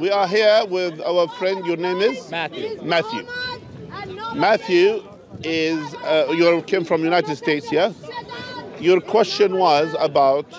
We are here with our friend, your name is? Matthew. Matthew. Matthew is, you came from United States, yeah? Your question was about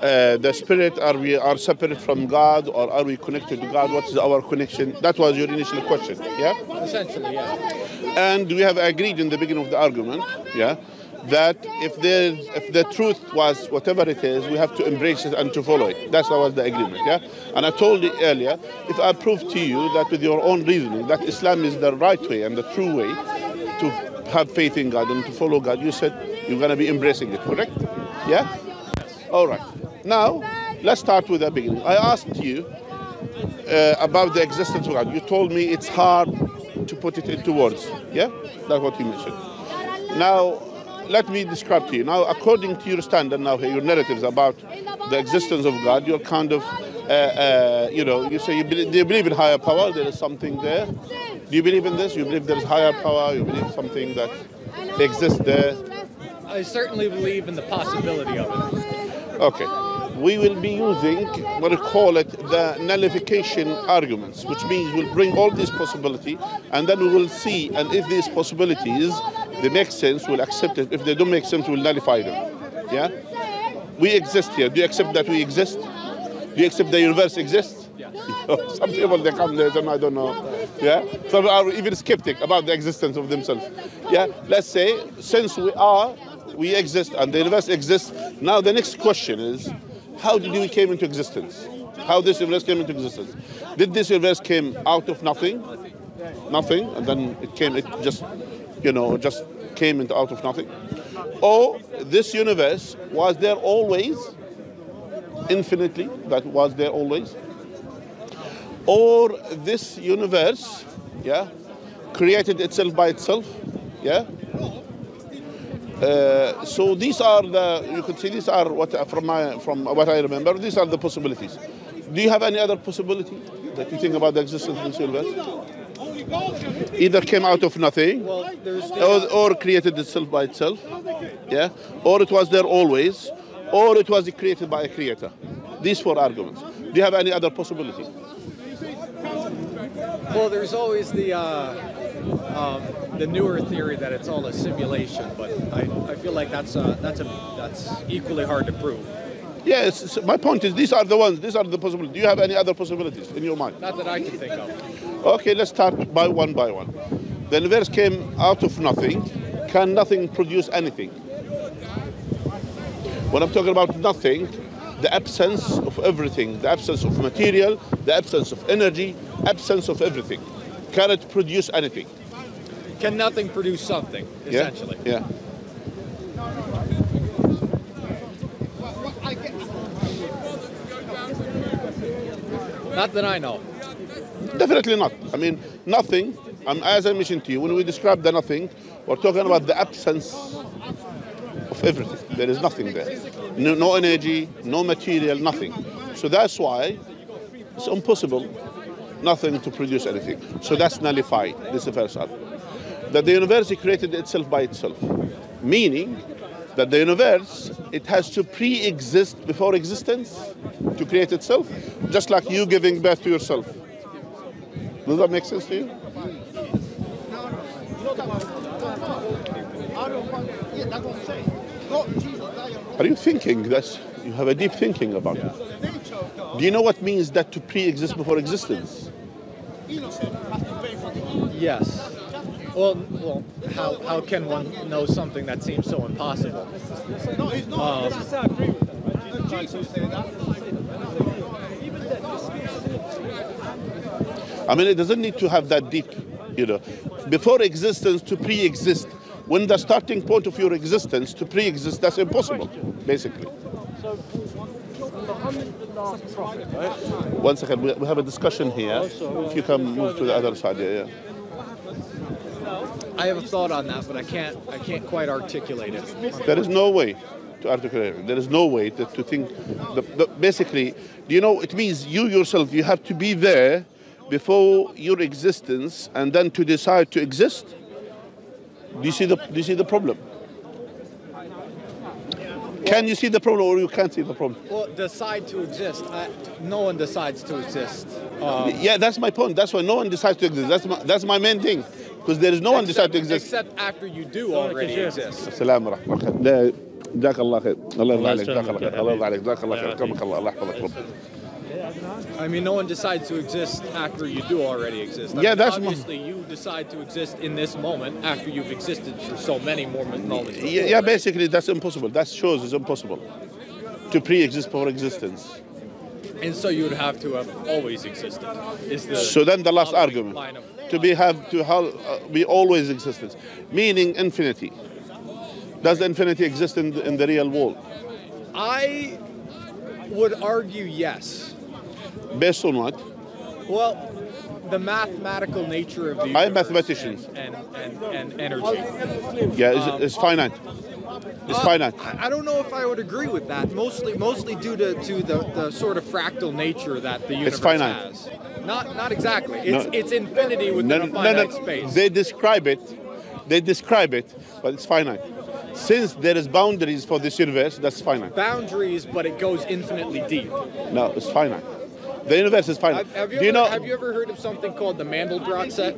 the spirit, are we separate from God or are we connected to God? What is our connection? That was your initial question, yeah? Essentially, yeah. And we have agreed in the beginning of the argument, yeah, that if the truth was whatever it is, we have to embrace it and to follow it. That was the agreement, yeah? And I told you earlier, if I prove to you that with your own reasoning that Islam is the right way and the true way to have faith in God and to follow God, you said you're going to be embracing it, correct? Yeah? All right. Now, let's start with the beginning. I asked you about the existence of God. You told me it's hard to put it into words, yeah? That's what you mentioned. Now, let me describe to you. Now, according to your standard now, your narratives about the existence of God, you're kind of, you know, you say, do you believe in higher power? There is something there. Do you believe in this? You believe there is higher power? You believe something that exists there? I certainly believe in the possibility of it. Okay. We will be using what we call it the nullification arguments, which means we'll bring all these possibilities, and then we will see, and if these possibilities they make sense, we'll accept it. If they don't make sense, we'll nullify them. Yeah? We exist here. Do you accept that we exist? Do you accept the universe exists? Yeah. Some people, they come there, I don't know. Yeah? Some are even skeptic about the existence of themselves. Yeah? Let's say, since we exist, and the universe exists, now the next question is, how did we came into existence? How this universe came into existence? Did this universe came out of nothing? Nothing, and then it came, it just, you know, just came into out of nothing. Or this universe was there always, infinitely, that was there always. Or this universe, yeah, created itself by itself, yeah. So these are the, you could see these are what from what I remember, these are the possibilities. Do you have any other possibility that you think about the existence of this universe? Either came out of nothing, well, or created itself by itself, yeah, or it was there always, or it was created by a creator. These four arguments. Do you have any other possibility? Well, there's always the newer theory that it's all a simulation, but I feel like that's equally hard to prove. Yes, my point is these are the ones, these are the possibilities. Do you have any other possibilities in your mind? Not that I can think of. Okay, let's start by one by one. The universe came out of nothing. Can nothing produce anything? When I'm talking about nothing, the absence of everything, the absence of material, the absence of energy, absence of everything. Can it produce anything? Can nothing produce something, essentially? Yeah. Not that I know. Definitely not. I mean, nothing, as I mentioned to you, when we describe the nothing, we're talking about the absence of everything. There is nothing there. No energy, no material, nothing. So that's why it's impossible, nothing to produce anything. So that's nullified, this is the first argument. That the universe created itself by itself, meaning that the universe, it has to pre-exist before existence to create itself, just like you giving birth to yourself. Does that make sense to you? Are you thinking that you have a deep thinking about it? Do you know what means that to pre-exist before existence? Yes. Well, how can one know something that seems so impossible? I mean, it doesn't need to have that deep, you know. Before existence to pre-exist, when the starting point of your existence to pre-exist, that's impossible, basically. One second, we have a discussion here. If you can move to the other side, yeah. I have a thought on that, but I can't quite articulate it. There is no way to articulate it. There is no way to think. Basically, you know, it means you yourself, you have to be there before your existence, and then to decide to exist. Do you see the problem? Can you see the problem or you can't see the problem? Well, decide to exist. No one decides to exist. Yeah, that's my point. That's why no one decides to exist. That's my main thing. Because there is no one decides to exist. Except after you do already exist. Assalamu alaikum. جزاك الله خير. الله يرضى عليك. جزاك الله خير. الله يرضى عليك. جزاك الله خير. كمك الله. الله يحفظك رب. I mean, no one decides to exist after you do already exist. I mean, that's obviously you decide to exist in this moment after you've existed for so many more moments. Yeah, basically that's impossible. That shows it's impossible to pre-exist for existence. And so you would have to have always existed. Is the so then the last argument to be always existence, meaning infinity. Does infinity exist in the real world? I would argue yes. Based on what? Well, the mathematical nature of the universe. I'm a mathematician. And energy. Yeah, it's finite. It's finite. I don't know if I would agree with that. Mostly due to the sort of fractal nature that the universe has. Not exactly. It's infinity within a finite space. They describe it, but it's finite. Since there is boundaries for this universe, that's finite. Boundaries, but it goes infinitely deep. No, it's finite. The universe is finite. Have you ever heard of something called the Mandelbrot set?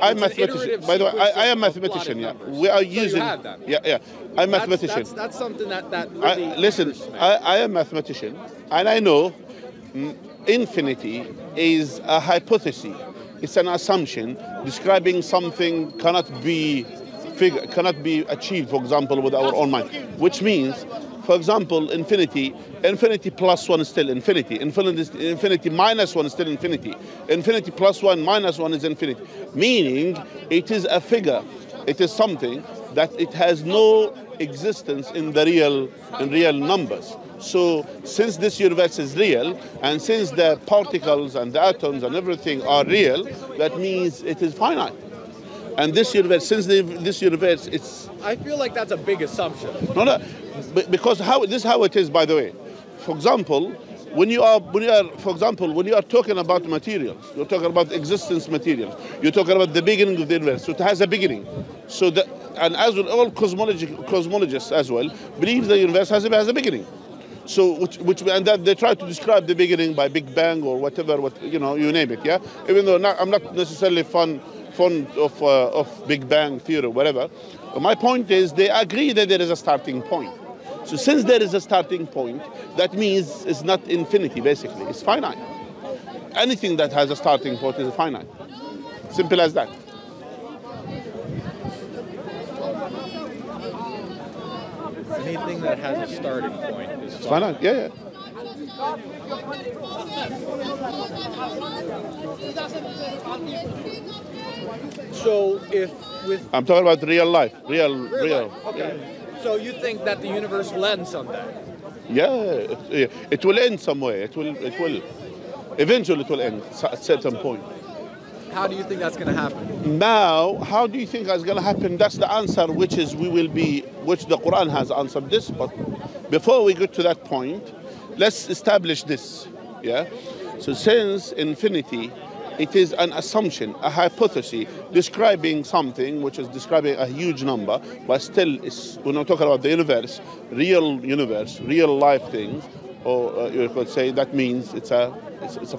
I'm mathematician. By the way, I am mathematician. Yeah, numbers. We are using. You have that. Yeah. I'm mathematician. That's something that really I am mathematician, and I know infinity is a hypothesis. It's an assumption describing something cannot be achieved, for example, with our own mind. Which means, for example, infinity plus one is still infinity. Infinity minus one is still infinity. Infinity plus one minus one is infinity. Meaning, it is a figure. It is something that it has no existence in the real numbers. So, since this universe is real, and since the particles and the atoms and everything are real, that means it is finite. And this universe, it's... I feel like that's a big assumption. No, because this is how it is, by the way. For example, when you are talking about materials, you're talking about existence materials, you're talking about the beginning of the universe, so it has a beginning. So and as well, all cosmologists as well believe the universe has a beginning. So and that they try to describe the beginning by Big Bang or whatever, you name it, yeah? Even though I'm not necessarily fond of Big Bang theory or whatever. But my point is they agree that there is a starting point. So since there is a starting point, that means it's not infinity, basically. It's finite. Anything that has a starting point is finite. Simple as that. Anything that has a starting point is finite. Yeah. So I'm talking about real life. Okay. Yeah. So you think that the universe will end someday? Yeah, it will end somewhere. It will. Eventually, it will end at certain point. How do you think that's going to happen? Now, how do you think that's going to happen? That's the answer, which the Quran has answered this. But before we get to that point, let's establish this. Yeah. So since infinity. It is an assumption, a hypothesis, describing something which is describing a huge number, but still, when I'm talking about the universe, real life things, or you could say that means it's a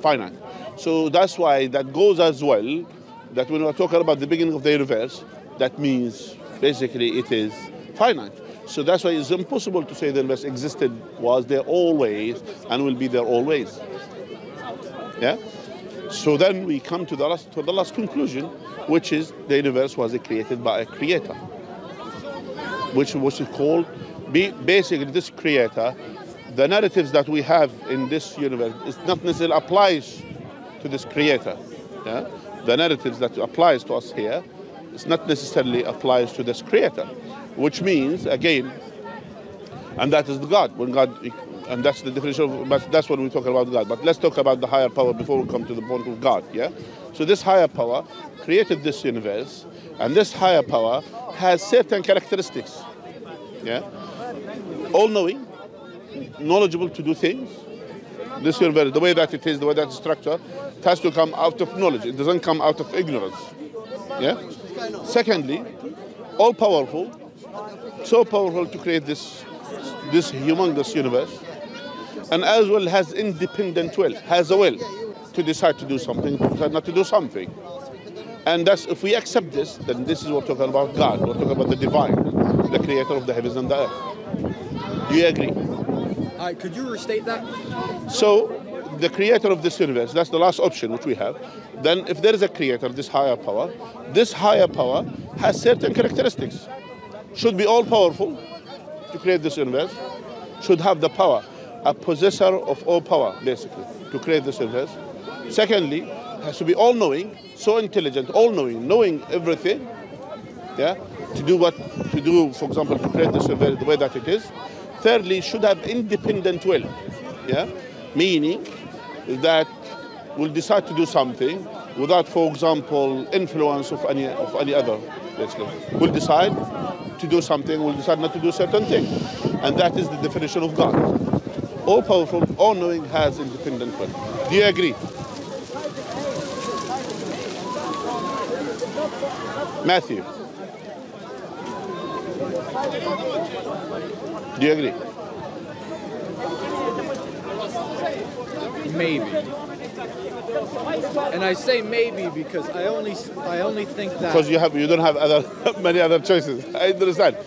finite. So that's why that goes as well, that when we're talking about the beginning of the universe, that means basically it is finite. So that's why it's impossible to say the universe existed, was there always, and will be there always. Yeah? So then we come to the last conclusion, which is the universe was created by a creator, which was called, basically this creator, the narratives that we have in this universe, it's not necessarily applies to this creator. Yeah? The narratives that applies to us here, it's not necessarily applies to this creator, which means, again, and that is the God. And that's the definition of, but that's when we talk about God. But let's talk about the higher power before we come to the point of God, yeah? So this higher power created this universe, and this higher power has certain characteristics, yeah? All-knowing, knowledgeable to do things. This universe, the way that it is, the way that it's structured, it has to come out of knowledge. It doesn't come out of ignorance, yeah? Secondly, all-powerful, so powerful to create this this humongous universe, and as well has independent will, has a will to decide to do something, to decide not to do something. And that's, if we accept this, then this is what we're talking about God, we're talking about the divine, the creator of the heavens and the earth. Do you agree? Could you restate that? So, the creator of this universe, that's the last option which we have. Then if there is a creator, this higher power has certain characteristics. Should be all powerful to create this universe, should have the power, a possessor of all power, basically, to create this universe. Secondly, has to be all-knowing, so intelligent, all-knowing, knowing everything, yeah, to do what, to do, for example, to create this universe the way that it is. Thirdly, should have independent will, yeah, meaning that will decide to do something without, for example, influence of any other, basically. Will decide to do something, will decide not to do certain things. And that is the definition of God. All-powerful, all-knowing, has independent will. Do you agree? Matthew. Do you agree? Maybe. And I say maybe because I only think that because you don't have many other choices. I understand.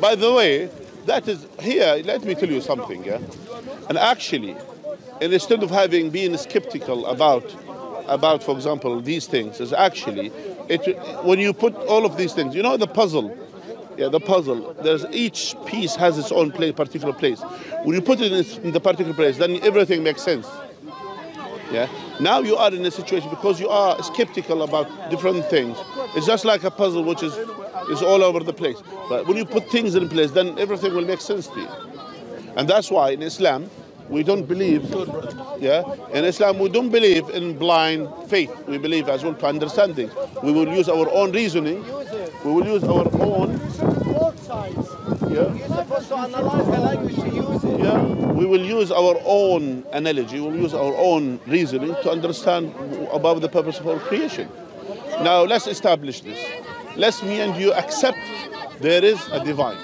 By the way, that is here. Let me tell you something. Yeah? And actually, instead of having been skeptical about, for example, these things, is actually when you put all of these things, you know, the puzzle. Yeah, the puzzle. There's each piece has its own particular place. When you put it in the particular place, then everything makes sense. Yeah. Now you are in a situation because you are skeptical about different things. It's just like a puzzle which is all over the place. But when you put things in place, then everything will make sense to you. And that's why in Islam we don't believe. Yeah. In Islam we don't believe in blind faith. We believe as well to understanding. We will use our own reasoning. We will use our own. Yeah. You're supposed to analyze the language to use it. Yeah. We will use our own analogy, we'll use our own reasoning to understand about the purpose of our creation. Now let's establish this. Let's me and you accept there is a divine.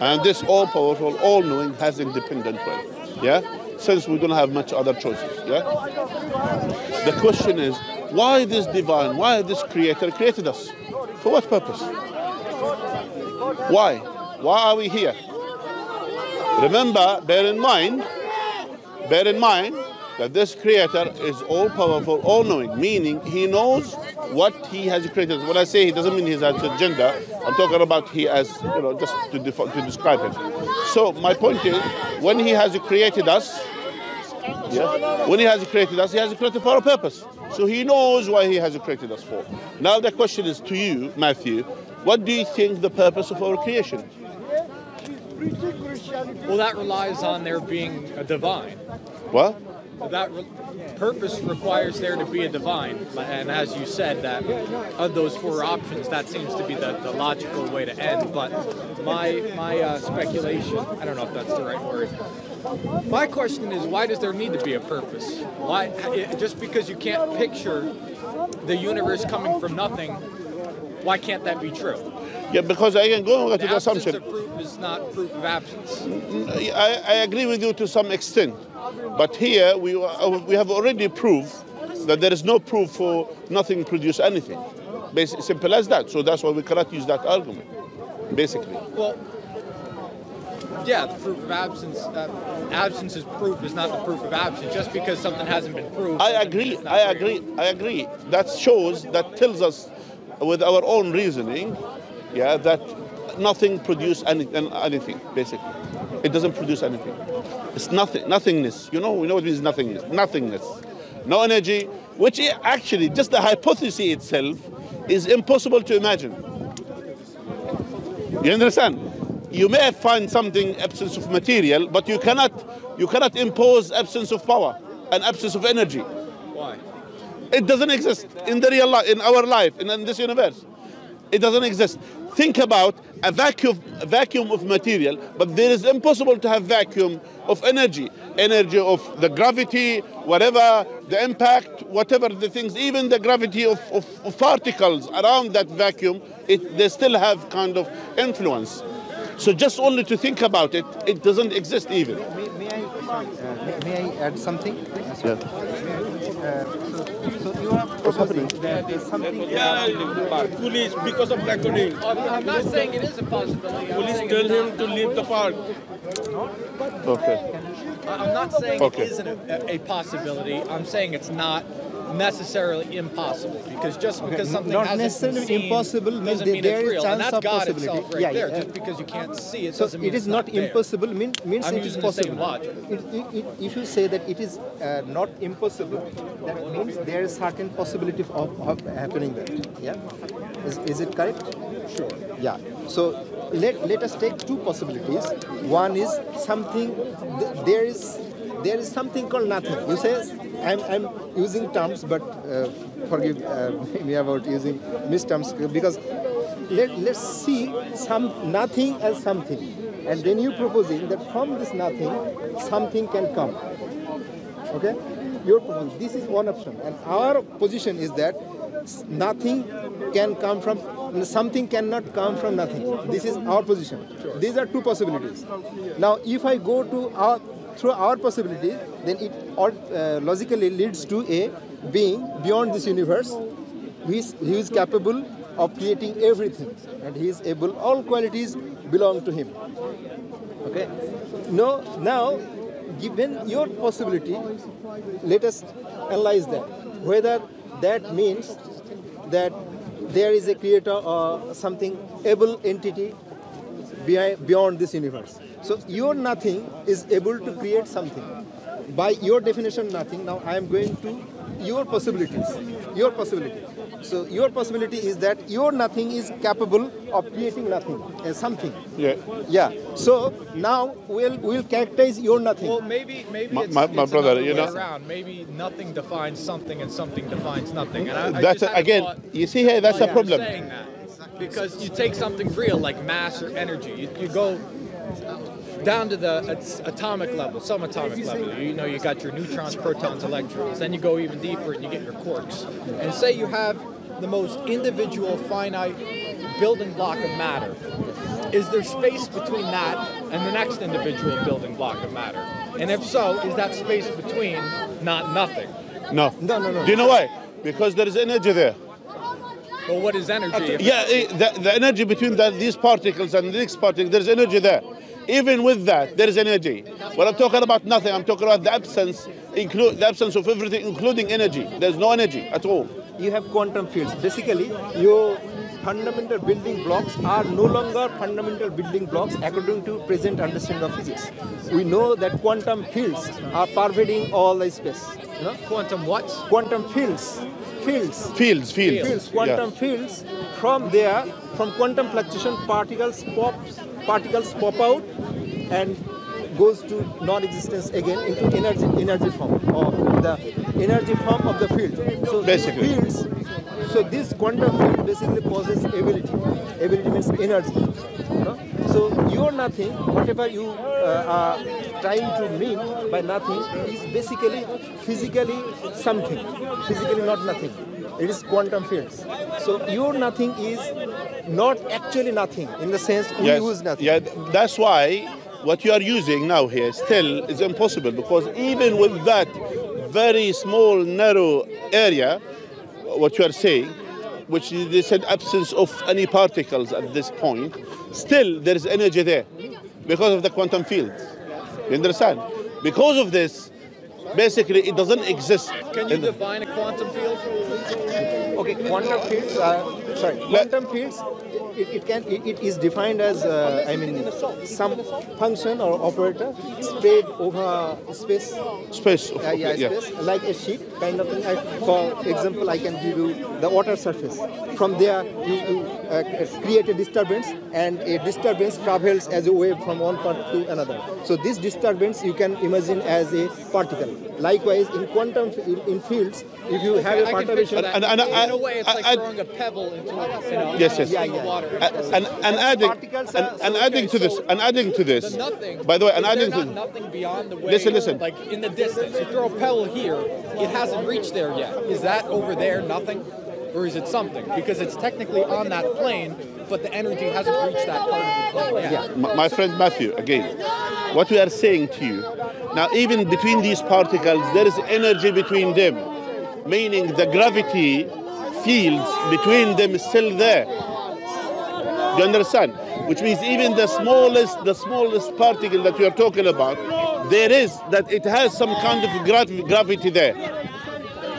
And this all-powerful, all-knowing has independent will. Yeah? Since we don't have much other choices. Yeah? The question is, why this divine, why this creator created us? For what purpose? Why? Why are we here? Remember, bear in mind that this creator is all-powerful, all-knowing, meaning he knows what he has created. When I say he doesn't mean he has a gender. I'm talking about he as, you know, just to describe him. So my point is, when he has created us, yeah, when he has created us, he has created for a purpose. So he knows why he has created us for. Now the question is to you, Matthew, what do you think the purpose of our creation? Well, that relies on there being a divine. What? That purpose requires there to be a divine. And as you said, that of those four options, that seems to be the logical way to end. But my speculation, I don't know if that's the right word. My question is, why does there need to be a purpose? Why? Just because you can't picture the universe coming from nothing, why can't that be true? Yeah, because I can go to the assumption. Absence of proof is not proof of absence. I agree with you to some extent. But here we have already proved that there is no proof for nothing produce anything. Basically, simple as that. So that's why we cannot use that argument, basically. Well, yeah, the proof of absence, absence is proof is not the proof of absence. Just because something hasn't been proved. I agree. That shows, that tells us with our own reasoning, yeah, that nothing produces anything, basically. It doesn't produce anything. It's nothing, nothingness. You know what it means nothingness? Nothingness. No energy, which actually, just the hypothesis itself is impossible to imagine. You understand? You may find something, absence of material, but you cannot impose absence of power and absence of energy. Why? It doesn't exist in the real life, in our life, in this universe. It doesn't exist. Think about a vacuum of material, but there is impossible to have vacuum of energy of the gravity, whatever the impact, whatever the things, even the gravity of particles around that vacuum, they still have kind of influence. So just only to think about it, it doesn't exist even. May I add something? Yeah. So you are proposing that there is something... Police, because of recording. I'm not saying it is impossible. Police tell him to leave the park. Okay. I'm not saying it isn't a possibility. I'm saying it's not necessarily impossible, because just because something not necessarily seen impossible means there is a chance of possibility. Right, yeah, there. Yeah. Just because you can't see it, so doesn't mean it is not impossible. Means it is possible. If you say that it is not impossible, that means there is certain possibility of happening there. Yeah, is it correct? Sure. Yeah. So let us take two possibilities. One is something there is something called nothing. You say. I'm using terms, but forgive me about using misterms, because let's see some nothing as something, and then you're proposing that from this nothing something can come. Okay, you're proposing this is one option, and our position is that nothing can come from something, cannot come from nothing. This is our position. These are two possibilities. Now, if I go to our through our possibilities, then it logically leads to a being beyond this universe, who is capable of creating everything, and he is able, all qualities belong to him. Okay. Now, given your possibility, let us analyze that. Whether that means that there is a creator or something able entity beyond this universe. So your nothing is able to create something. By your definition, nothing. Now I am going to your possibilities. Your possibility. So your possibility is that your nothing is capable of creating nothing, something. Yeah. Yeah. So now we'll characterize your nothing. Well, maybe it's brother, you know, around. Maybe nothing defines something, and something defines nothing. And that's you see here, that's a problem. Because you take something real like mass or energy, you go down to the atomic level, subatomic level. You know, you got your neutrons, protons, electrons. Then you go even deeper and you get your quarks. And say you have the most individual, finite building block of matter. Is there space between that and the next individual building block of matter? And if so, is that space between not nothing? No. No. Do you know why? Because there is energy there. Well, what is energy? Yeah, the energy between these particles and the next particle, there's energy there. Even with that, there is energy. When I'm talking about nothing, I'm talking about the absence, the absence of everything, including energy. There's no energy at all. You have quantum fields. Basically, your fundamental building blocks are no longer fundamental building blocks according to present understanding of physics. We know that quantum fields are pervading all the space. You know? Quantum what? Quantum fields. Fields. Quantum fields. From there, from quantum fluctuation, particles pop out and goes to non-existence again into energy form, or the energy form of the field. So basically, this quantum field basically possesses ability. Ability means energy. You know? So your nothing, whatever you are trying to mean by nothing, is basically physically something. Physically not nothing. It is quantum fields. So your nothing is not actually nothing, in the sense we use nothing. Yeah, that's why what you are using now here still is impossible, because even with that very small, narrow area, what you are saying, which they said absence of any particles at this point, still there is energy there because of the quantum fields. You understand? Because of this, basically, it doesn't exist. Can you define a quantum field? Okay, quantum fields are, sorry, quantum fields, it is defined as, some function or operator spread over space. Space. Space, like a sheet, kind of thing. For example, I can give you the water surface. From there, you create a disturbance, and a disturbance travels as a wave from one part to another. So this disturbance you can imagine as a particle. Likewise, in quantum, in fields, if you have a perturbation, in a way, it's like throwing a pebble into water. And adding to this. Nothing, by the way, nothing beyond the way. Listen. Like in the distance, you throw a pebble here, it hasn't reached there yet. Is that over there nothing? or is it something? Because it's technically on that plane, but the energy hasn't reached that part of the plane. Yeah. My friend Matthew, again, what we are saying to you, now even between these particles, there is energy between them, meaning the gravity fields between them is still there. Do you understand? Which means even the smallest particle that we are talking about, there is that it has some kind of gravity there.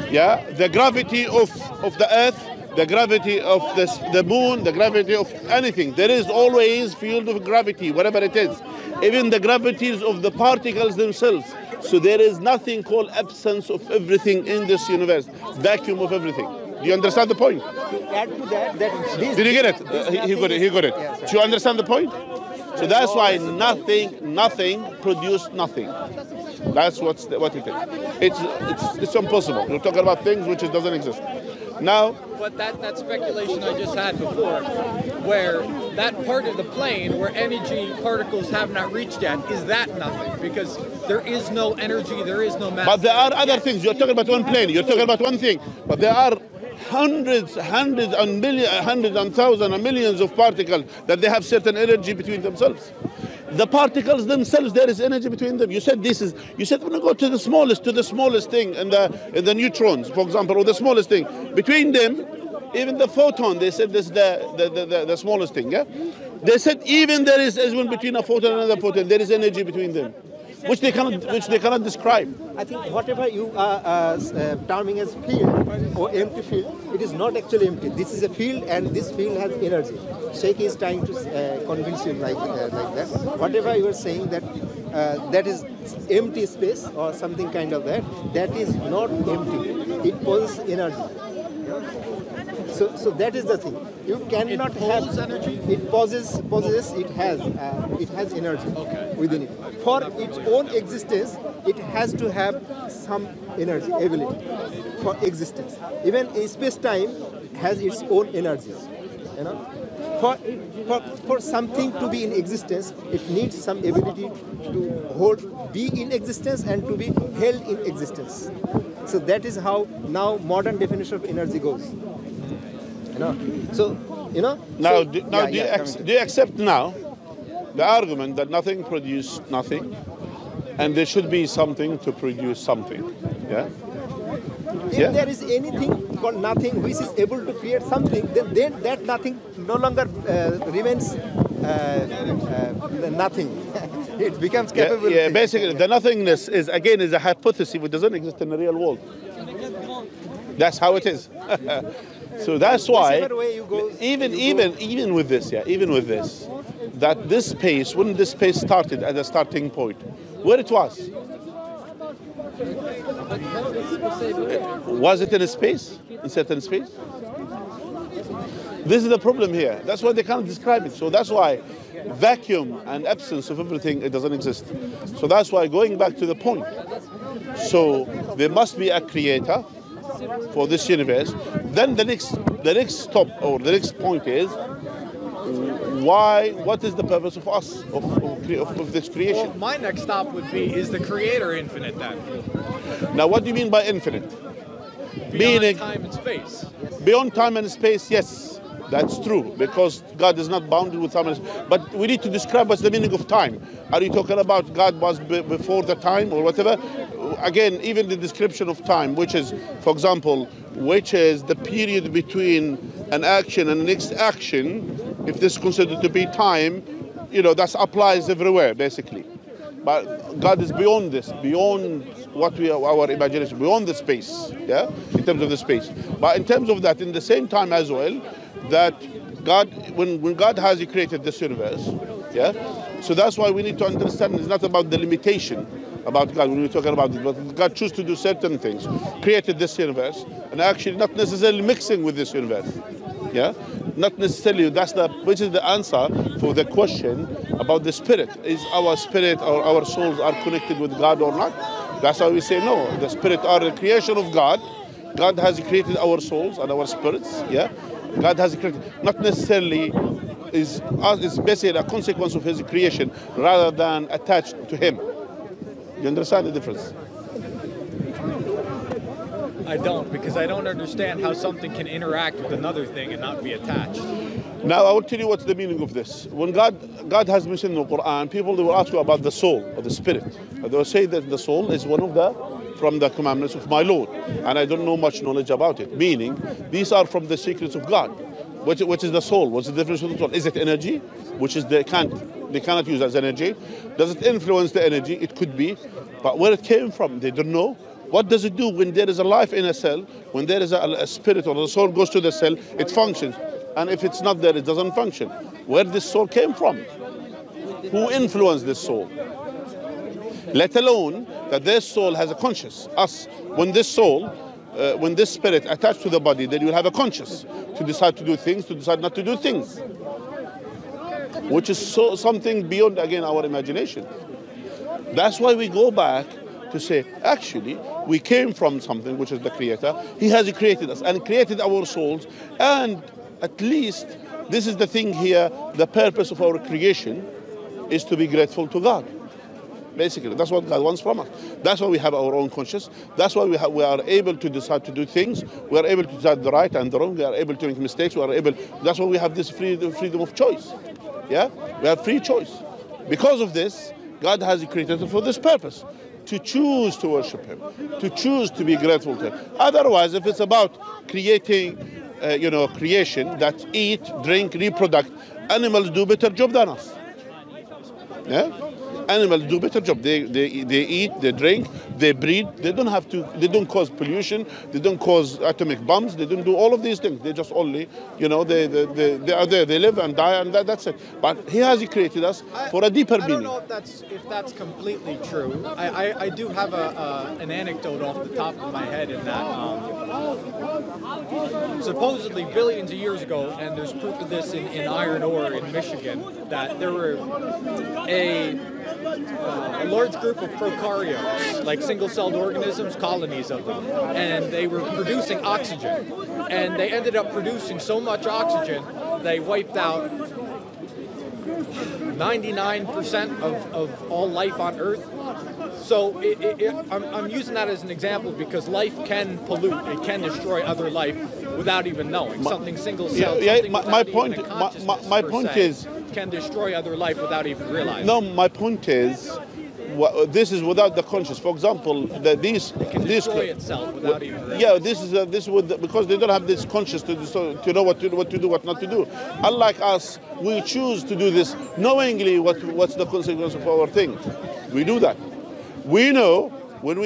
Yeah, the gravity of the earth, the gravity of the moon, the gravity of anything. There is always field of gravity, whatever it is. Even the gravities of the particles themselves. So there is nothing called absence of everything in this universe, vacuum of everything. Do you understand the point? To add to that, did you get it? He got it. Yeah, do you understand the point? So that's why nothing produced nothing. That's what it is. It's impossible. You're talking about things which doesn't exist. Now, but that speculation I just had before, where that part of the plane where energy particles have not reached yet, is that nothing? Because there is no energy, there is no matter. But there are other things. You're talking about one plane, you're talking about one thing. But there are hundreds and millions, hundreds and thousands and millions of particles that they have certain energy between themselves. The particles themselves, there is energy between them. You said we're gonna go to the smallest thing and the neutrons, for example, or the smallest thing. Between them, even the photon, they said this is the smallest thing, yeah? They said even there is as well between a photon and another photon, there is energy between them, which they cannot describe. I think whatever you are terming as field or empty field, it is not actually empty. This is a field, and this field has energy. Sheikh is trying to convince you like that. Whatever you are saying that is empty space or something kind of that is not empty. It pulls energy. So that is the thing. You cannot have energy. It possesses. It has energy within it. For its own existence, it has to have some energy ability for existence. Even space-time has its own energy. You know, for something to be in existence, it needs some ability to be in existence and to be held in existence. So that is how now modern definition of energy goes. Do you accept now the argument that nothing produced nothing, and there should be something to produce something? Yeah. If there is anything called nothing which is able to create something, then that nothing no longer remains nothing. It becomes capable. Yeah, basically, the nothingness is a hypothesis which doesn't exist in the real world. That's how it is. So that's why, even with this, that this space, when this space started at the starting point, where it was it in a space, in certain space? This is the problem here. That's why they can't describe it. So that's why vacuum and absence of everything, it doesn't exist. So that's why, going back to the point, so there must be a creator for this universe. Then the next stop or the next point is why? What is the purpose of us of this creation? Well, my next stop would be: is the Creator infinite? Then. Now, what do you mean by infinite? Beyond time and space. Beyond time and space, yes, that's true, because God is not bounded with time and space. But we need to describe what's the meaning of time. Are you talking about God was before the time or whatever? Again, even the description of time, which is, for example, the period between an action and the next action, if this is considered to be time, that applies everywhere, basically. But God is beyond this, beyond our imagination, beyond the space, yeah, in terms of the space. But in terms of that, in the same time as well, that God, when God has created this universe, yeah, so that's why we need to understand it's not about the limitation about God when we're talking about it, but God chose to do certain things, created this universe, and actually not necessarily mixing with this universe. Yeah, not necessarily. Which is the answer for the question about the spirit. Is our spirit or our souls are connected with God or not? That's why we say no. The spirit are the creation of God. God has created our souls and our spirits. Yeah, God has created. Not necessarily is basically a consequence of His creation rather than attached to Him. You understand the difference? I don't, because I don't understand how something can interact with another thing and not be attached. Now I will tell you what's the meaning of this. When God has mentioned in the Quran, people will ask you about the soul or the spirit. They will say that the soul is one of from the commandments of my Lord, and I don't know much knowledge about it. Meaning, these are from the secrets of God. What is the soul? What's the difference of the soul? Is it energy, which is they cannot use as energy? Does it influence the energy? It could be, but where it came from, they don't know. What does it do when there is a life in a cell? When there is a spirit or the soul goes to the cell, it functions. And if it's not there, it doesn't function. Where this soul came from? Who influenced this soul? Let alone that this soul has a conscience, us. When this soul, when this spirit attached to the body, then you'll have a conscience to decide to do things, to decide not to do things. Which is something beyond, again, our imagination. That's why we go back to say, actually, we came from something, which is the Creator. He has created us and created our souls, and at least this is the thing here, the purpose of our creation is to be grateful to God. Basically, that's what God wants from us. That's why we have our own conscience. That's why we are able to decide to do things. We are able to decide the right and the wrong. We are able to make mistakes. We are able. That's why we have this freedom of choice. Yeah, we have free choice. Because of this, God has created us for this purpose. To choose to worship Him, to choose to be grateful to Him. Otherwise, if it's about creating, creation that eat, drink, reproduce, animals do better job than us. Yeah, animals do better job. They eat, they drink, they breed. They don't have to. They don't cause pollution. They don't cause atomic bombs. They don't do all of these things. They just only, they are there. They live and die, and that's it. But He has created us for a deeper meaning. I don't know if that's completely true. I do have an anecdote off the top of my head in that. Supposedly billions of years ago, and there's proof of this in iron ore in Michigan, that there were a large group of prokaryotes, like single-celled organisms, colonies of them, and they were producing oxygen. And they ended up producing so much oxygen, they wiped out 99% of all life on Earth. So I'm using that as an example because life can pollute, it can destroy other life without even knowing. Something single-celled, my point is can destroy other life without even realizing. No, my point is, this is without the conscience. For example, because they don't have this conscience to know what to do, what not to do. Unlike us, we choose to do this knowingly. What's the consequence of our thing? We do that. We know when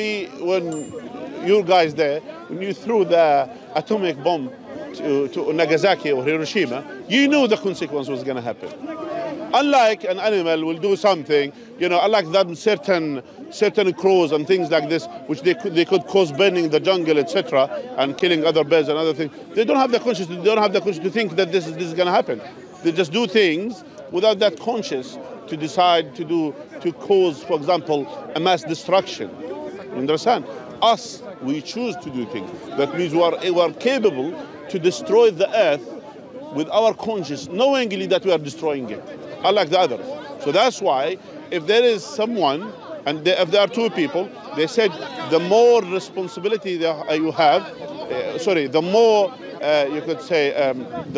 you guys there, when you threw the atomic bomb to Nagasaki or Hiroshima, you knew the consequence was going to happen. Unlike an animal will do something, unlike that certain crows and things like this, which they could cause burning the jungle, etc., and killing other birds and other things. They don't have the conscience. They don't have the conscience to think that this is going to happen. They just do things without that conscience to decide to cause, for example, a mass destruction. You understand? Us, we choose to do things. That means we are capable to destroy the earth with our conscience, knowingly that we are destroying it, unlike the others. So that's why if there is someone, if there are two people, they said the more responsibility you have, the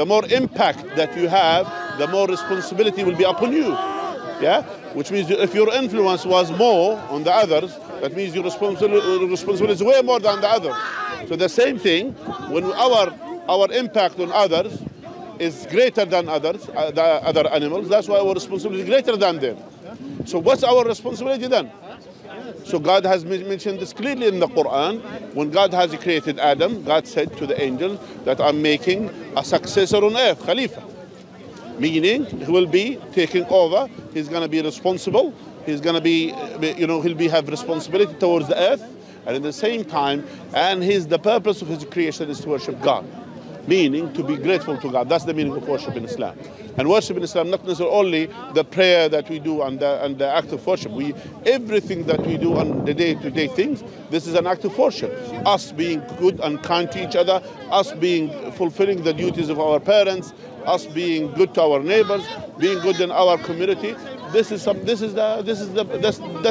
more impact that you have, the more responsibility will be upon you. Yeah? Which means if your influence was more on the others, that means your responsibility is way more than the others. So the same thing, when our impact on others is greater than others, the other animals, that's why our responsibility is greater than them. So what's our responsibility then? So God has mentioned this clearly in the Quran. When God has created Adam, God said to the angels that I'm making a successor on earth, Khalifa. Meaning he will be taking over, he's going to be responsible, he's going to be, he'll have responsibility towards the earth, and at the same time, the purpose of his creation is to worship God. Meaning to be grateful to God. That's the meaning of worship in Islam. And worship in Islam, not necessarily only the prayer that we do and the act of worship. Everything that we do on the day-to-day things, this is an act of worship. Us being good and kind to each other, us fulfilling the duties of our parents, us being good to our neighbors, being good in our community. That's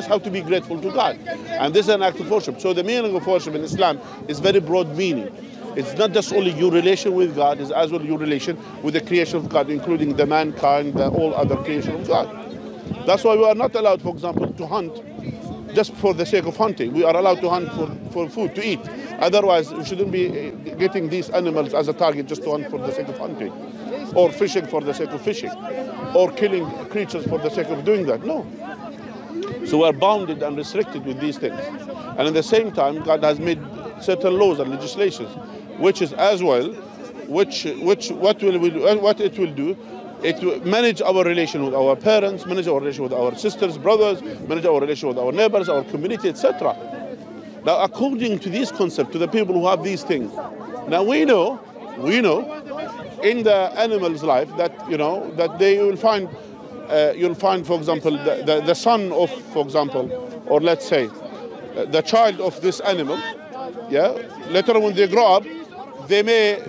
how to be grateful to God, and this is an act of worship. So the meaning of worship in Islam is very broad meaning. It's not just only your relation with God, it's as well your relation with the creation of God, including the mankind, all other creation of God. That's why we are not allowed, for example, to hunt just for the sake of hunting. We are allowed to hunt for food, to eat. Otherwise, we shouldn't be getting these animals as a target just to hunt for the sake of hunting, or fishing for the sake of fishing, or killing creatures for the sake of doing that. No. So we are bounded and restricted with these things. And at the same time, God has made certain laws and legislations, which is as well, what it will do, it will manage our relation with our parents, manage our relation with our sisters, brothers, manage our relation with our neighbors, our community, etc. Now, according to this concept, to the people who have these things, now we know, in the animal's life that that they will find, you'll find, for example, the son of, for example, or let's say, the child of this animal. Yeah. Later on, when they grow up, they may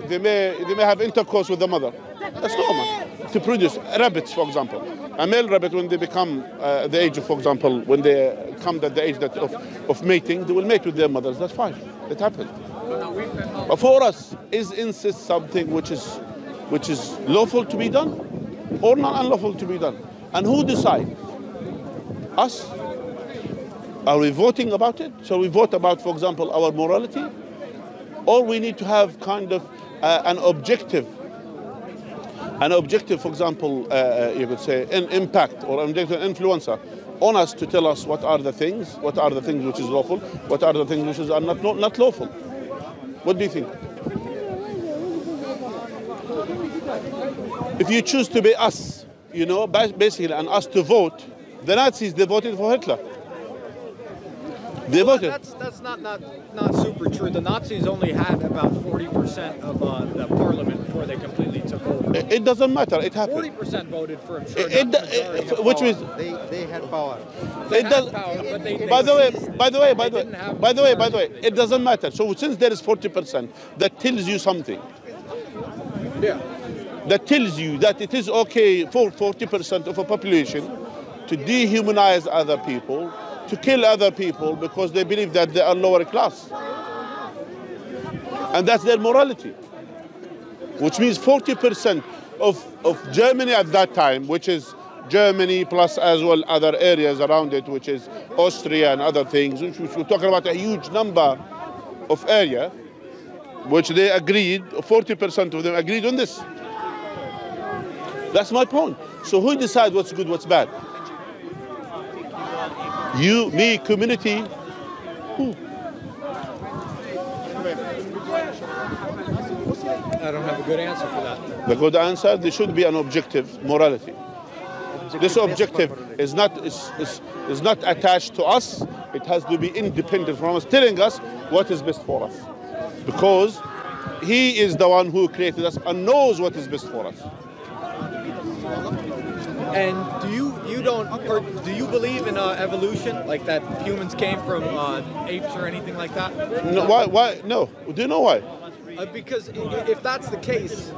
have intercourse with the mother. That's normal. To produce rabbits, for example, a male rabbit, when they become the age of, for example, when they come at the age that of mating, they will mate with their mothers. That's fine. It happens. But for us, is incest something which is lawful to be done, or not unlawful to be done? And who decides? Us. Are we voting about it? Shall we vote about, for example, our morality? Or we need to have kind of an objective, for example, you could say, an impact or an objective influencer on us to tell us what are the things which is lawful, what are the things which is not lawful. What do you think? If you choose to be us, basically, and us to vote, the Nazis, they voted for Hitler. Well, that's not super true. The Nazis only had about 40% of the parliament before they completely took over. It doesn't matter. It happened. 40% voted for him. Sure, which means they had power. By the way, it doesn't matter. So since there is 40%, that tells you something. Yeah. That tells you that it is okay for 40% of a population to dehumanize other people, to kill other people because they believe that they are lower class. And that's their morality. Which means 40% of Germany at that time, which is Germany plus as well other areas around it, which is Austria and other things, which we're talking about a huge number of area, which they agreed, 40% of them agreed on this. That's my point. So who decides what's good, what's bad? You, me, community. Ooh. I don't have a good answer for that. The good answer, there should be an objective morality. This objective is not attached to us. It has to be independent from us, telling us what is best for us. Because he is the one who created us and knows what is best for us. And do you believe in evolution, like that humans came from apes or anything like that? No, why? No. Do you know why? Because if that's the case,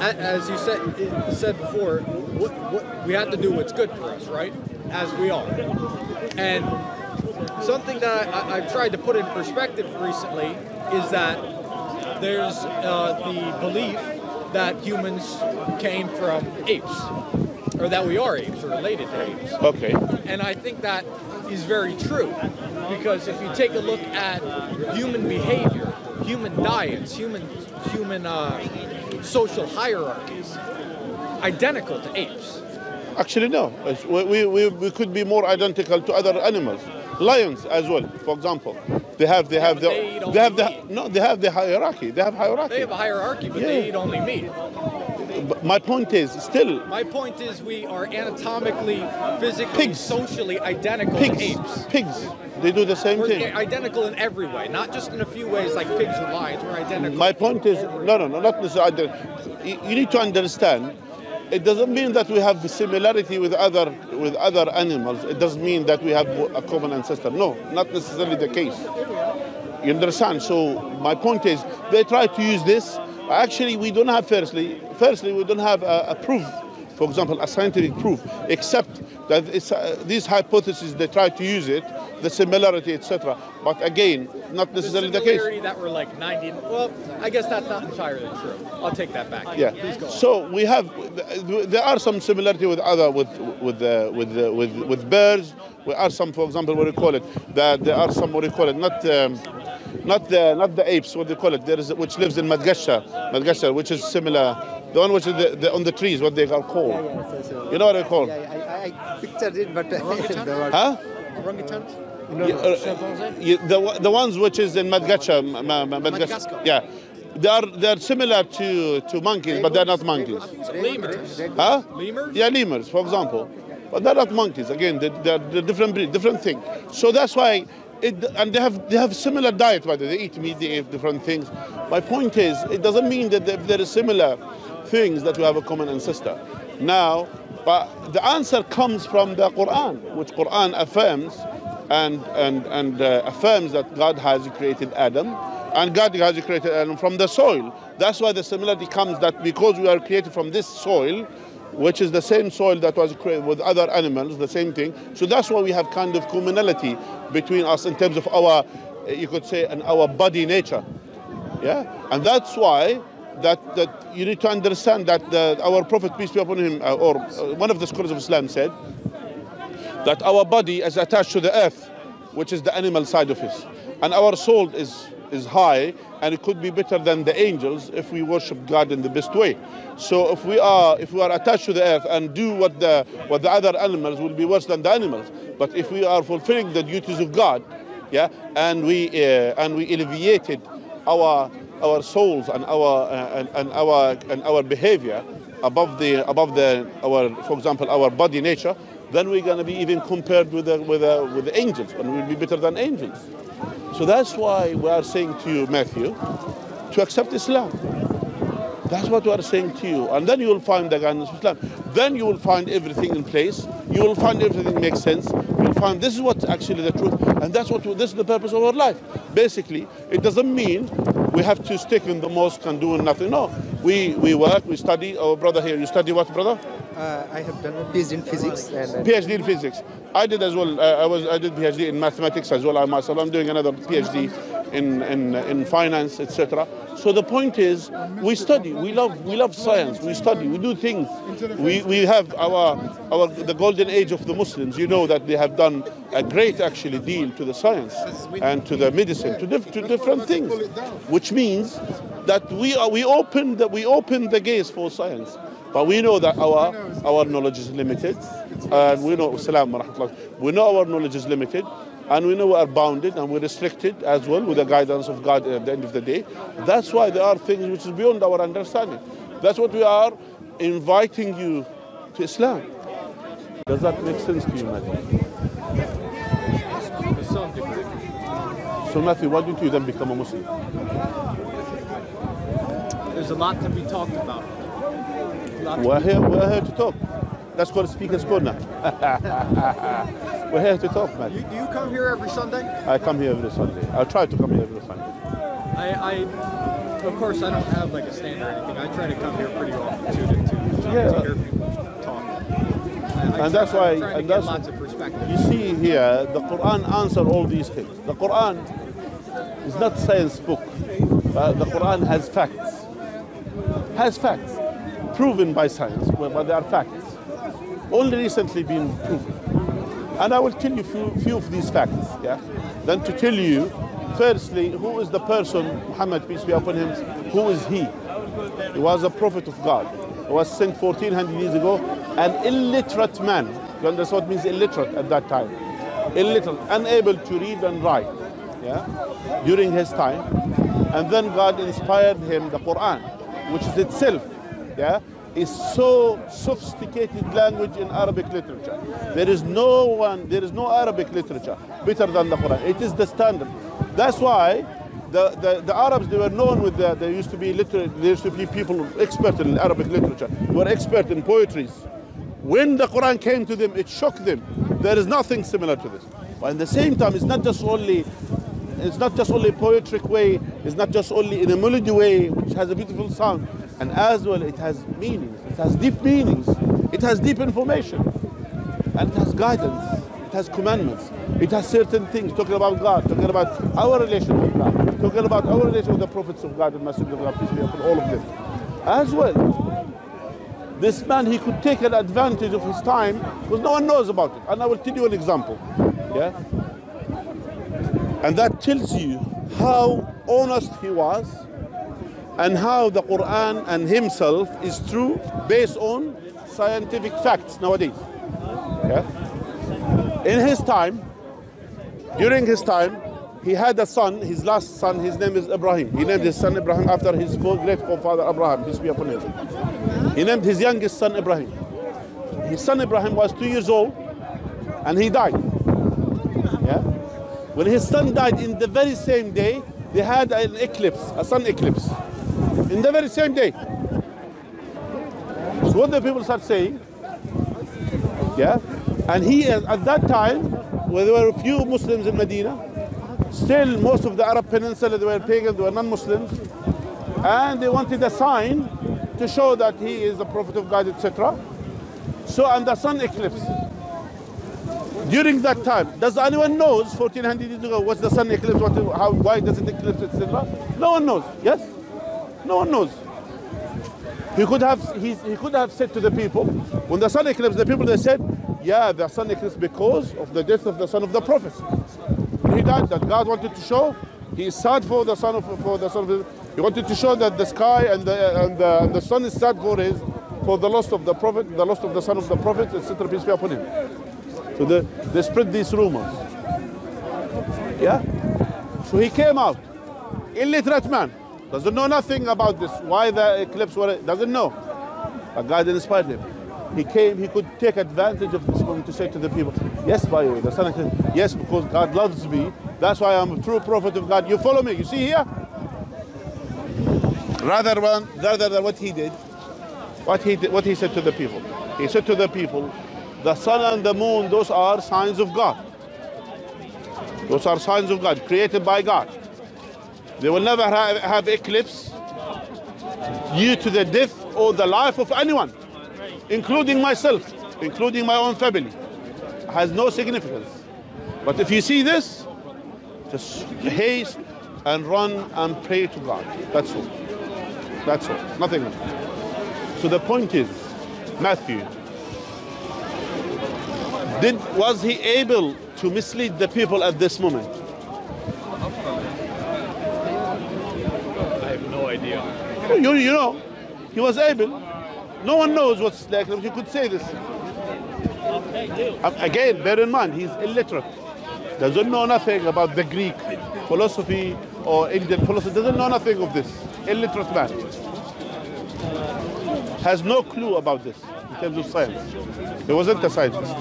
as you said before, what we have to do what's good for us, right? As we are. And something that I've tried to put in perspective recently is that there's the belief that humans came from apes. Or that we are apes, or related to apes. Okay. And I think that is very true, because if you take a look at human behavior, human diets, human social hierarchies, identical to apes. Actually, no. We could be more identical to other animals. Lions, as well, for example, they have the hierarchy. They have hierarchy. They have a hierarchy, but they eat only meat. But my point is we are anatomically, physically, socially identical to apes. Pigs, they do the same thing. We're identical in every way, not just in a few ways like pigs and lions. We're identical. My point is, no, not necessarily. You need to understand. It doesn't mean that we have similarity with other animals. It doesn't mean that we have a common ancestor. No, not necessarily the case. You understand? So my point is, they try to use this. Actually, we don't have, firstly, we don't have a proof for example, a scientific proof, except that it's, these hypotheses, they try to use it, the similarity, etc. But again, not necessarily the case. That we're like 90, well, I guess that's not entirely true. I'll take that back. Yeah. Please go on. So we have, there are some similarity with other, with birds. There are some, for example, what do you call it? There are some, what do you call it? Not the apes. What do you call it? There is which lives in Madagascar, which is similar. The one which is on the trees. What they are called? Yeah, yeah, so, you know what they call? I pictured it, but huh? Orangutans? No, no. The ones which is in Madagascar. Yeah, they are similar to monkeys, but they're not monkeys. Lemurs. Huh? Lemurs. Yeah, lemurs, for example, but they're not monkeys. Again, they're different breed, different thing. So that's why. And they have similar diet, by the way. They eat meat, they eat different things. My point is, it doesn't mean that if there are similar things that we have a common ancestor. Now, but the answer comes from the Quran, which Quran affirms and affirms that God has created Adam, and God has created Adam from the soil. That's why the similarity comes, that because we are created from this soil, which is the same soil that was created with other animals, the same thing. So that's why we have kind of commonality between us in terms of our, you could say, and our body nature. Yeah, and that's why that you need to understand that our Prophet, peace be upon him, or one of the scholars of Islam said that our body is attached to the earth, which is the animal side of it, and our soul is high, and it could be better than the angels if we worship God in the best way. So if we are attached to the earth and do what the other animals, will be worse than the animals. But if we are fulfilling the duties of God, yeah, and we elevated our souls and our behavior above our, for example, our body nature, then we're going to be even compared with the angels, and we'll be better than angels. So that's why we are saying to you, Matthew, to accept Islam. That's what we are saying to you. And then you will find the guidance of Islam. Then you will find everything in place. You will find everything makes sense. You'll find this is what actually the truth, and that's what this is the purpose of our life. Basically, it doesn't mean we have to stick in the mosque and do nothing. No, we work, we study. Our brother here, you study what, brother? I have done a PhD in physics. And PhD in physics. I did as well. I did PhD in mathematics as well. I'm doing another PhD in finance, etc. So the point is, we study. We love science. We study. We do things. We have the golden age of the Muslims. You know that they have done a great actually deal to the science and to the medicine, to different things, which means that we open the gates for science. But we know that our knowledge is limited, and we know our knowledge is limited, and we know we are bounded and we're restricted as well with the guidance of God at the end of the day. That's why there are things which is beyond our understanding. That's what we are inviting you to Islam. Does that make sense to you, Matthew? So Matthew, why don't you then become a Muslim? There's a lot to be talked about. We're here to talk. That's called Speakers Corner. We're here to talk, man. Do you come here every Sunday? I come here every Sunday. I try to come here every Sunday. Of course, I don't have like a stand or anything. I try to come here pretty often to hear people talk. And that's why lots of perspective. You see here, the Quran answers all these things. The Quran is not science book. The Quran has facts. Proven by science, but they are facts. Only recently been proven. And I will tell you few of these facts, yeah? Then to tell you, firstly, who is the person, Muhammad, peace be upon him, who is he? He was a prophet of God. He was sent 1400 years ago, an illiterate man. You understand what means illiterate at that time? Illiterate, unable to read and write, yeah? During his time. And then God inspired him the Quran, which is itself, yeah, is so sophisticated language in Arabic literature. There is no Arabic literature better than the Quran. It is the standard. That's why the Arabs, they were known with there used to be people expert in Arabic literature, were expert in poetries. When the Quran came to them, it shocked them. There is nothing similar to this. But at the same time, it's not just only poetic way, it's not just only in a melody way, which has a beautiful sound. And as well, it has meanings, it has deep meanings. It has deep information, and it has guidance, it has commandments, it has certain things, talking about God, talking about our relation with God, talking about our relation with the prophets of God and messengers of God, peace be upon all of them. As well, this man, he could take an advantage of his time because no one knows about it. And I will tell you an example, yeah? And that tells you how honest he was and how the Quran and himself is true based on scientific facts nowadays. Yeah? In his time, during his time, he had a son, his last son, his name is Ibrahim. He named his son Ibrahim after his great-grandfather Abraham, peace be upon him. He named his youngest son Ibrahim. His son Ibrahim was 2 years old and he died. Yeah? When his son died, in the very same day, they had an eclipse, a sun eclipse. In the very same day. So what the people start saying, yeah? And he, at that time, where there were a few Muslims in Medina, still, most of the Arab Peninsula, they were pagans, they were non-Muslims. And they wanted a sign to show that he is the prophet of God, etc. So, and the sun eclipse. During that time, does anyone knows, 1400 years ago, what's the sun eclipse, what, how, why does it eclipse, etc.? No one knows, yes? No one knows. He could have said to the people, when the sun eclipse, the people, they said, yeah, the sun eclipse because of the death of the son of the prophet. He died, that God wanted to show. He is sad for the son of He wanted to show that the sky and the sun is sad for his, for the loss of the prophet, the loss of the son of the prophet, etc. Peace be upon him. So they spread these rumors. Yeah. So he came out, illiterate man, doesn't know nothing about this. Why the eclipse? Doesn't know. But God inspired him. He came, he could take advantage of this moment to say to the people, yes, by the way, the son said, yes, because God loves me, that's why I'm a true prophet of God. You follow me, you see here? Rather than what he did, what he said to the people. He said to the people, the sun and the moon, those are signs of God. Those are signs of God, created by God. They will never have eclipse due to the death or the life of anyone, including myself, including my own family. Has no significance. But if you see this, just haste and run and pray to God. That's all. That's all. Nothing else. So the point is, Matthew, was he able to mislead the people at this moment? I have no idea. You know, he was able. No one knows what's like. You could say this. Again, bear in mind, he's illiterate. Doesn't know nothing about the Greek philosophy or Indian philosophy. Doesn't know nothing of this. Illiterate man. Has no clue about this in terms of science. He wasn't a scientist.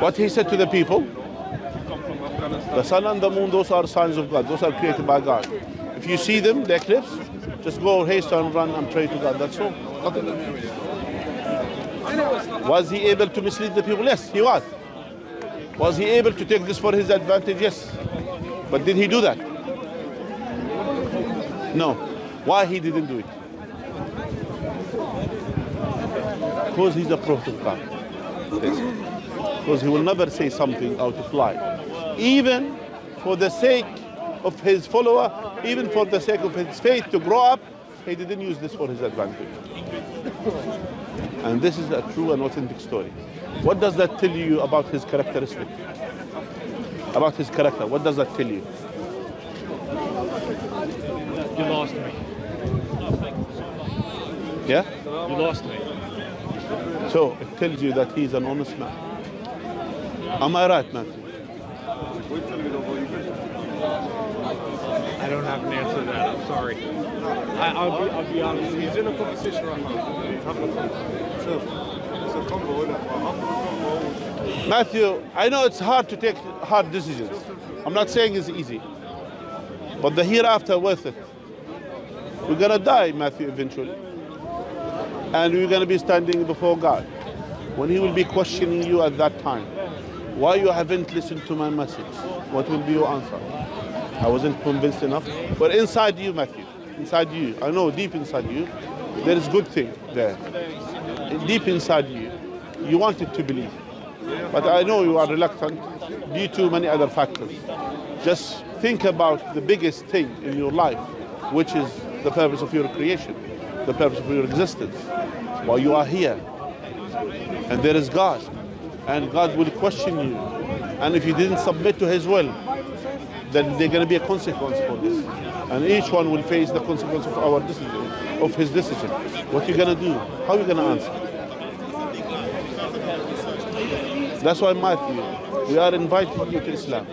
What he said to the people, the sun and the moon, those are signs of God. Those are created by God. If you see them, the eclipse, just go haste and run and pray to God. That's all. Nothing else. Was he able to mislead the people? Yes, he was. Was he able to take this for his advantage? Yes. But did he do that? No. Why he didn't do it? Because he's a prophet of God. Because he will never say something out of lie. Even for the sake of his follower, even for the sake of his faith to grow up, he didn't use this for his advantage. And this is a true and authentic story. What does that tell you about his characteristic? About his character, what does that tell you? You lost me. Yeah? You lost me. So it tells you that he's an honest man. Am I right, Matthew? I don't have an answer to that, I'm sorry. I'll be honest. He's in a conversation right now. He's having a conversation. It's a combo, isn't it? Matthew, I know it's hard to take hard decisions. I'm not saying it's easy. But the hereafter worth it. We're going to die, Matthew, eventually. And we're going to be standing before God. When he will be questioning you at that time. Why you haven't listened to my message? What will be your answer? I wasn't convinced enough. But inside you, Matthew, inside you, I know deep inside you, there is good thing there, deep inside you. You want it to believe. But I know you are reluctant due to many other factors. Just think about the biggest thing in your life, which is the purpose of your creation, the purpose of your existence, why you are here. And there is God, and God will question you. And if you didn't submit to His will, then there's going to be a consequence for this. And each one will face the consequence of our decision, of his decision. What are you going to do? How are you going to answer? That's why, Matthew, we are inviting you to Islam.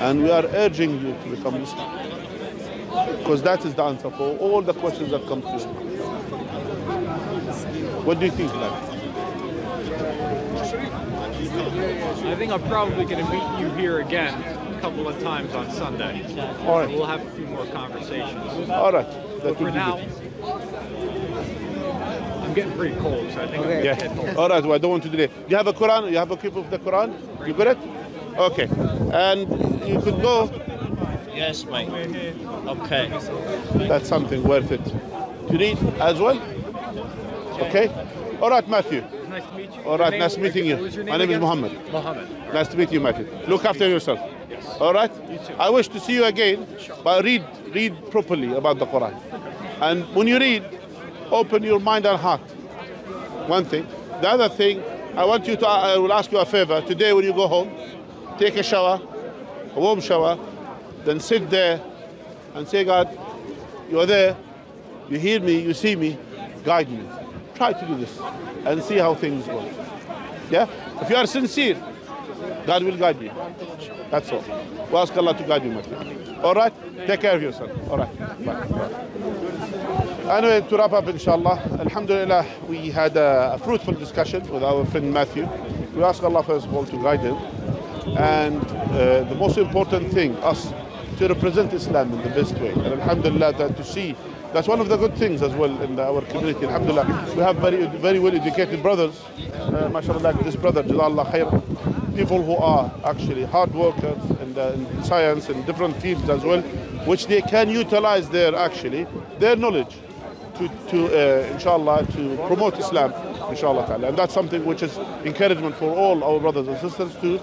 And we are urging you to become Muslim. Because that is the answer for all the questions that come to you. What do you think, Matt? I think I'm probably going to meet you here again a couple of times on Sunday. All right. We'll have a few more conversations. All right. But for now, I'm getting pretty cold, so I think I'm going to head home. All right. Well, I don't want to delay. You have a Quran? You have a copy of the Quran? You got it? Okay. And you could go. Yes, mate. Okay. That's something worth it. To read as well? Okay. All right, Matthew. Nice to meet you. All right, nice meeting you. My name is Muhammad. Muhammad. Nice to meet you, Matthew. Look after yourself. Yes. All right? You too. I wish to see you again, but read properly about the Quran. And when you read, open your mind and heart. One thing. The other thing, I will ask you a favor. Today when you go home, take a shower, a warm shower, then sit there and say, God, you are there, you hear me, you see me, guide me. Try to do this and see how things go. Yeah? If you are sincere, God will guide you. That's all. We ask Allah to guide you, my friend. All right? Take care of yourself. All right. Bye. Bye. Anyway, to wrap up, inshallah, alhamdulillah, we had a fruitful discussion with our friend Matthew. We ask Allah, first of all, to guide him. And the most important thing, us, to represent Islam in the best way. And alhamdulillah, that to see. That's one of the good things as well in our community, alhamdulillah. We have very, very well-educated brothers, mashallah, like this brother, Jalal Al Khair, people who are actually hard workers in science and different fields as well, which they can utilize their knowledge to inshallah, to promote Islam, inshallah ta'ala. And that's something which is encouragement for all our brothers and sisters to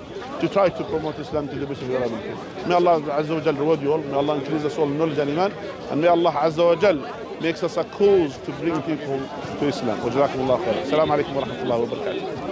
try to promote Islam to the best of your ability. May Allah Azza wa Jal reward you all. May Allah increase us all in knowledge and iman. And may Allah Azza wa Jal makes us a cause to bring people to Islam. Wa jazakumullah khair. Assalamu alaikum wa rahmatullahi wa barakatuh.